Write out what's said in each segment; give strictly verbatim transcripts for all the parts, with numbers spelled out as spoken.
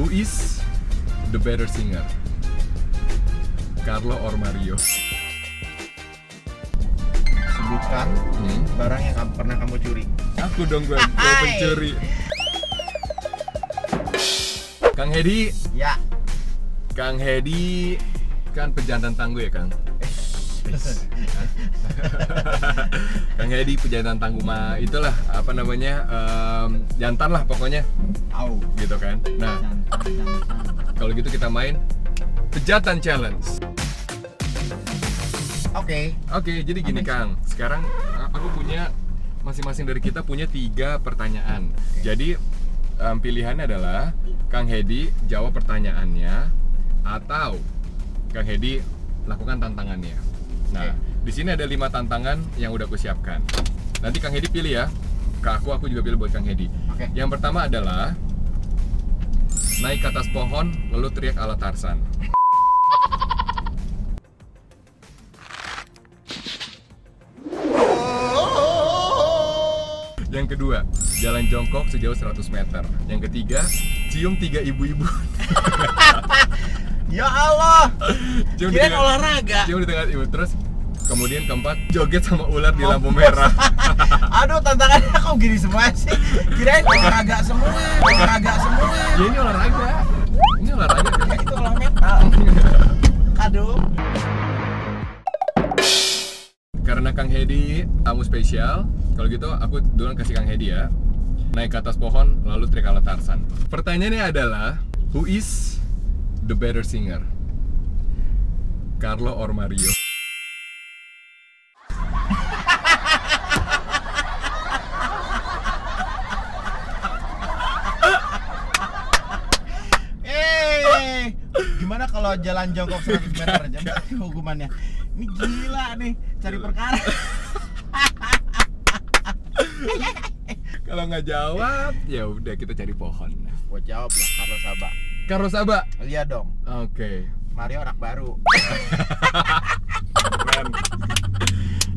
Who is the better singer? Carlo or Mario? Sebutkan hmm. barang yang pernah kamu curi. Aku dong, gue pencuri. Kang Hedi. Ya. Kang Hedi kan pejantan tangguh ya, Kang? Kang Hedi pejantan tangguh, mah itulah apa namanya, um, jantan lah pokoknya. Au, gitu kan. Nah, kalau gitu kita main Pejatan Challenge. Oke. Okay. Oke, okay, jadi gini, Kang. Sekarang aku punya, masing-masing dari kita punya tiga pertanyaan. Okay. Jadi um, pilihannya adalah Kang Hedi jawab pertanyaannya atau Kang Hedi lakukan tantangannya. Nah, okay. Di sini ada lima tantangan yang udah aku siapkan. Nanti Kang Hedi pilih ya. Ke aku, aku juga pilih buat Kang Hedi. Okay. Yang pertama adalah naik ke atas pohon lalu teriak ala Tarsan. Yang kedua, jalan jongkok sejauh seratus meter. Yang ketiga, cium tiga ibu-ibu. Ya Allah, cium kirain olahraga. Cium di tengah ibu. Terus kemudian keempat, joget sama ular di lampu merah. Aduh, tantangannya kok gini semua sih? Kirain olahraga semua, olahraga semua. Ya ini olahraga, ini olahraga. Ya, itu olah metal. Aduh. Karena Kang Hedi tamu spesial, kalau gitu aku duluan kasih Kang Hedi ya. Naik ke atas pohon lalu teriak ala Tarsan. Pertanyaannya adalah who is the better singer? Carlo or Mario? Eh, gimana kalau jalan jongkok seratus meter aja? Hukumannya. Ini gila nih, cari perkara. Kalau nggak jawab, ya udah kita cari pohon. Gua jawab lah, Carlo Saba. Carlo Saba? Iya dong. Oke. Okay. Mario anak baru. Keren.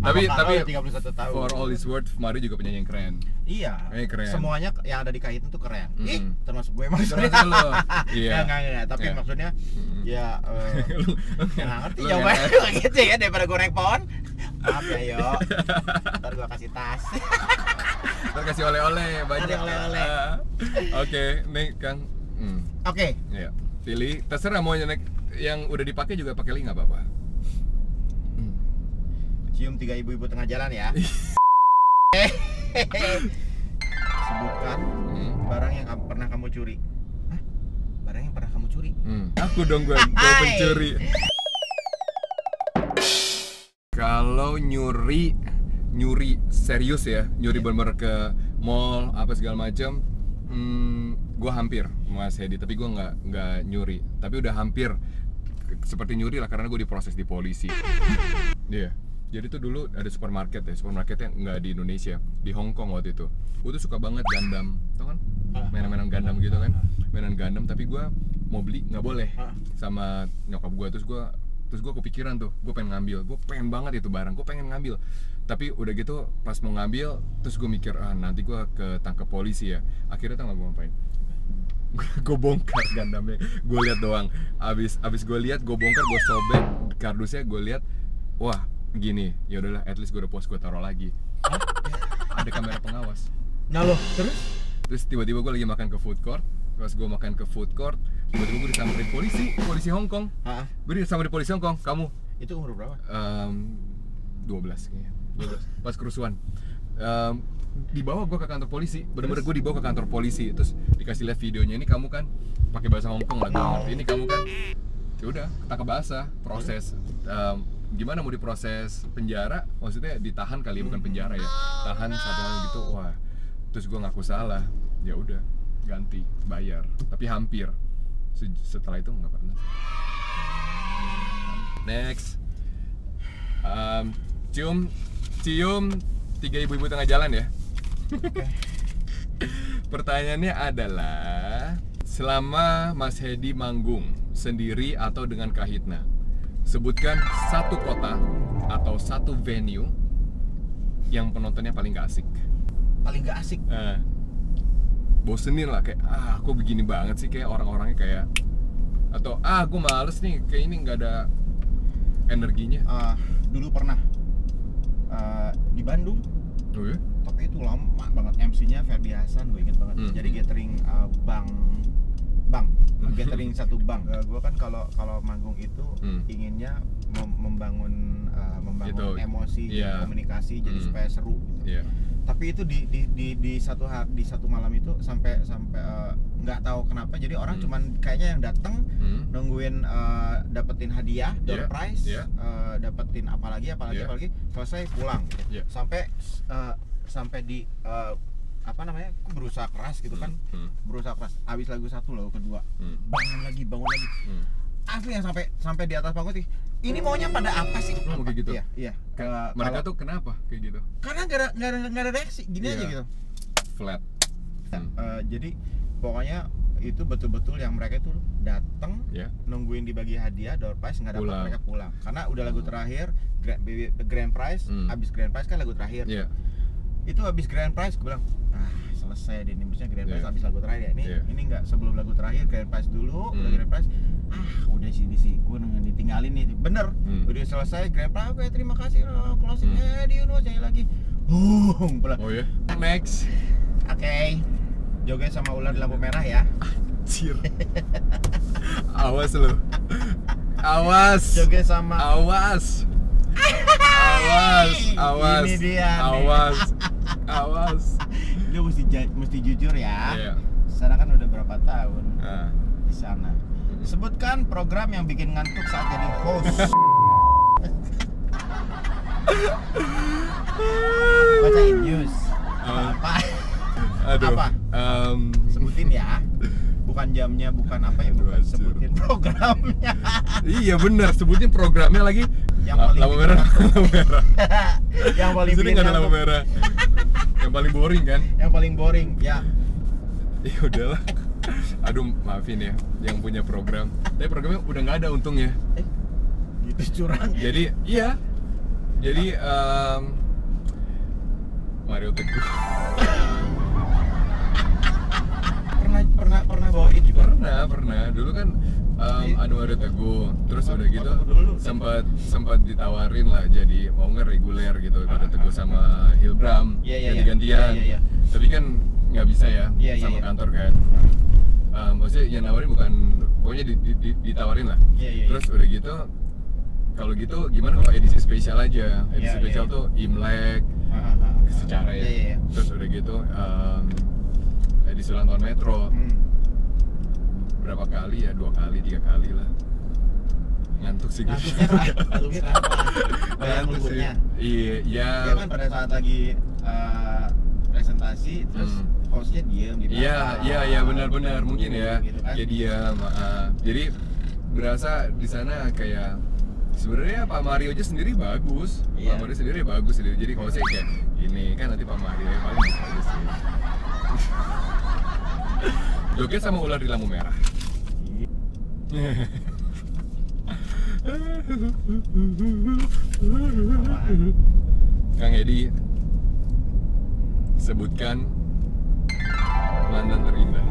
Tapi tapi tiga puluh satu tahun. For all this world, Mario juga penyanyi yang keren. Iya. Eh, keren. Semuanya yang ada di Kahitna tuh keren. Mm. Ih, termasuk gue maksudnya. Termasuk lo. Iya. Enggak, enggak, enggak. Tapi yeah. maksudnya mm. ya uh, lu enggak ngerti jawabannya gitu ya daripada goreng pohon. Maaf ya, yo. Ntar gua kasih tas. Ntar kasih oleh-oleh banyak. Oleh-oleh. Oke, okay, nih Kang. Mm. Oke. Okay. Iya. Pilih, terserah mau yang, yang udah dipakai juga pakai link, nggak apa-apa. Cium tiga ibu-ibu tengah jalan ya. Sebutkan hmm. barang yang pernah kamu curi. Hah? Barang yang pernah kamu curi? Hmm. Aku dong, gue pencuri. Kalau nyuri, nyuri serius ya, nyuri bener-bener ke mall apa segala macam. Hmm, gue hampir Mas Hedi, tapi gue nggak nggak nyuri. Tapi udah hampir seperti nyuri lah karena gue diproses di polisi. Iya. Yeah. Jadi tuh dulu ada supermarket ya, supermarketnya nggak di Indonesia, di Hong Kong waktu itu. Gue tuh suka banget Gundam, tau kan? Mainan-mainan Gundam gitu kan, mainan Gundam. Tapi gue mau beli nggak boleh sama nyokap gue. Terus gue, terus gue kepikiran tuh, gue pengen ngambil, gue pengen banget itu barang, gue pengen ngambil. Tapi udah gitu pas mau ngambil, terus gue mikir ah nanti gue ketangkep polisi ya. Akhirnya tau nggak gue ngapain? Gue bongkar Gundamnya, gue lihat doang. Abis, abis gue lihat, gue bongkar, gue sobek kardusnya, gue lihat, wah. Gini, ya udahlah, at least gue udah post, gue taruh lagi. Hah? Ada kamera pengawas. Nah loh, terus? Terus tiba-tiba gue lagi makan ke food court. Pas gue makan ke food court, tiba-tiba gue disamperin polisi, polisi Hong Kong. Hah? Gue disamperin polisi Hong Kong, kamu. Itu umur berapa? Um, dua belas kayaknya. dua belas. Pas kerusuhan. Um, dibawa gue ke kantor polisi, bener-bener gue dibawa ke kantor polisi. Terus dikasih lihat videonya, ini kamu kan pakai bahasa Hong Kong lah, gue ngerti. Ini kamu kan, ya udah, ketangkep bahasa, proses. Um, gimana mau diproses penjara, maksudnya ditahan kali ya, bukan penjara ya, tahan satu hal gitu. Wah, terus gue ngaku salah, ya udah ganti bayar, tapi hampir. Setelah itu nggak pernah. Next, um, cium cium tiga ibu-ibu tengah jalan ya. Pertanyaannya adalah selama Mas Hedi manggung sendiri atau dengan Kahitna, sebutkan satu kota atau satu venue yang penontonnya paling gak asik. Paling gak asik? Eh. bosenin lah, kayak ah kok begini banget sih, kayak orang-orangnya kayak, atau ah gue males nih, kayak ini nggak ada energinya. Uh, dulu pernah uh, di Bandung. Oh iya? Tapi itu lama banget, M C-nya Ferdi Hasan, gue inget banget. Hmm. Jadi gathering uh, bank, bank, gathering satu bank. Uh, gue kan kalau kalau manggung itu hmm. inginnya mem membangun uh, membangun gitu, emosi, yeah. komunikasi, jadi hmm. supaya seru. Gitu. Yeah. Tapi itu di di di, di satu hari, di satu malam itu sampai sampai nggak uh, tahu kenapa, jadi orang hmm. cuman kayaknya yang datang hmm. nungguin uh, dapetin hadiah, door yeah. prize, yeah. Uh, dapetin apalagi apalagi yeah. apalagi, selesai pulang. Gitu. Yeah. Sampai uh, sampai di uh, apa namanya, aku berusaha keras gitu kan, hmm. berusaha keras. Habis lagu satu, lagu kedua, hmm. bangun lagi, bangun lagi. Hmm. Asli yang sampai sampai di atas panggung sih, ini maunya pada apa sih? Oh, kayak gitu. Iya, iya. Kala, mereka kala, tuh kenapa kayak gitu? Karena nggak ada nggak ada nggak ada reaksi, gini yeah. aja gitu. Flat. Hmm. Uh, jadi pokoknya itu betul-betul yang mereka itu datang, yeah. nungguin dibagi hadiah, door prize, nggak dapat, mereka pulang. Karena udah lagu terakhir, grand, grand prize, hmm. abis grand prize kan lagu terakhir. Yeah. Itu abis grand prize, gue bilang, ah selesai deh, ini maksudnya grand prize yeah. abis lagu terakhir. Ini yeah. ini nggak sebelum lagu terakhir, grand prize dulu, hmm. udah grand prize. Ah udah sih di sini gue ditinggalin nih, bener hmm. udah selesai grand prize, oke terima kasih lo closing hmm. Hedi Yunus nyanyi lagi, boom pelan. Oh ya yeah. Max, oke okay. Jogja sama ular di lampu merah ya, anjir. Awas lo, awas Jogja sama awas awas awas ini dia, awas awas lu mesti mesti jujur ya, yeah. Sana kan udah berapa tahun uh. di sana. Sebutkan program yang bikin ngantuk saat jadi host. Bacain news. Uh, apa? Aduh, apa? Um, sebutin ya. Bukan jamnya, bukan apa ya, bukan. Aduh, sebutin programnya. Iya benar, sebutin programnya lagi. Yang paling lampu merah. Yang paling bikin ngantuk. Ada lampu merah. Yang paling boring kan? Yang paling boring, ya. Ya udahlah. Aduh, maafin ya yang punya program. Tapi programnya udah nggak ada untungnya. Eh, gitu curang. Jadi, iya. Jadi, um, Mario Petrus. pernah pernah pernah bawain juga. Pernah, pernah. Dulu kan um, Anwar Teguh. Terus udah gitu sempat sempat ditawarin lah jadi mau ngereguler gitu. Anwar Teguh sama Hilbram ganti-gantian. Tapi kan nggak bisa ya, yeah, sama yeah, kantor kan. Um, maksudnya yang nawarin bukan, pokoknya di, di, di, ditawarin lah. Yeah, yeah, terus yeah. udah gitu, kalau gitu gimana kalau edisi spesial aja? Edisi yeah, spesial yeah. tuh Imlek, uh, uh, uh, secara uh, ya. Yeah, yeah. Terus udah gitu um, edisi ulang tahun Metro. Hmm. Berapa kali ya? Dua kali, tiga kali lah. Ngantuk sih gue. Ngantuknya kenapa? Ngantuk sih. Iya. Ya kan pada saat lagi uh, presentasi terus hmm. hostnya diem gitu. Iya, iya, iya benar-benar mungkin ya. Gitu kan? Jadi ya, maaf. Jadi berasa di sana kayak sebenarnya Pak Mario aja sendiri bagus. Yeah. Pak Mario sendiri bagus sendiri. Jadi kalau saya kayak ini kan nanti Pak Mario yang paling bagus sih. Joget sama ular di lampu merah. Kang Hedi, sebutkan mantan terindah.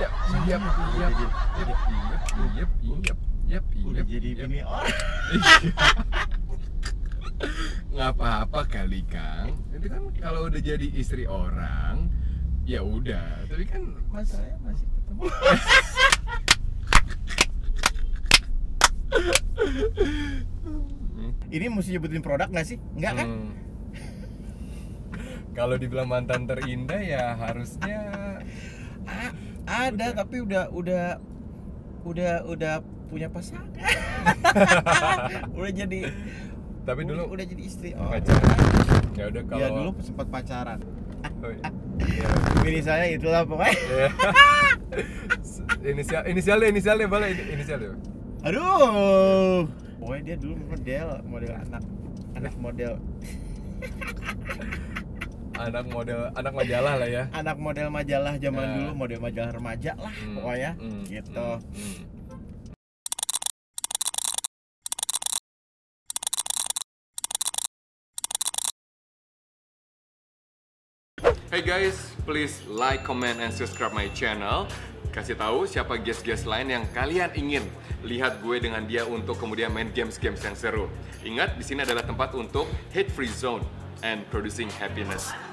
Yap, yap, yap, yap, udah jadi ini orang. Nggak apa-apa kali Kang. Itu kan kalau udah jadi istri orang, ya udah. Tapi kan masalahnya masih ketemu. Ini mesti nyebutin produk nggak sih? Nggak kan? Hmm. Kalau dibilang mantan terindah ya harusnya A ada udah. Tapi udah udah udah udah punya pasangan. Udah jadi. Tapi dulu udah, udah jadi istri. Oh. Pacaran. Ya udah kalau. Ya dulu sempat pacaran. Oh, iya. Ini saya itulah pokoknya. Yeah. Inisial inisialnya inisialnya boleh inisialnya. Aduh. Pokoknya dia dulu model model anak anak model. Anak model anak majalah lah ya. Anak model majalah zaman nah. dulu model majalah remaja lah hmm. pokoknya hmm. gitu. Hmm. Hey guys, please like, comment, and subscribe my channel. Kasih tahu siapa guest-guest lain yang kalian ingin lihat gue dengan dia untuk kemudian main games-games yang seru. Ingat, di sini adalah tempat untuk hate-free zone and producing happiness.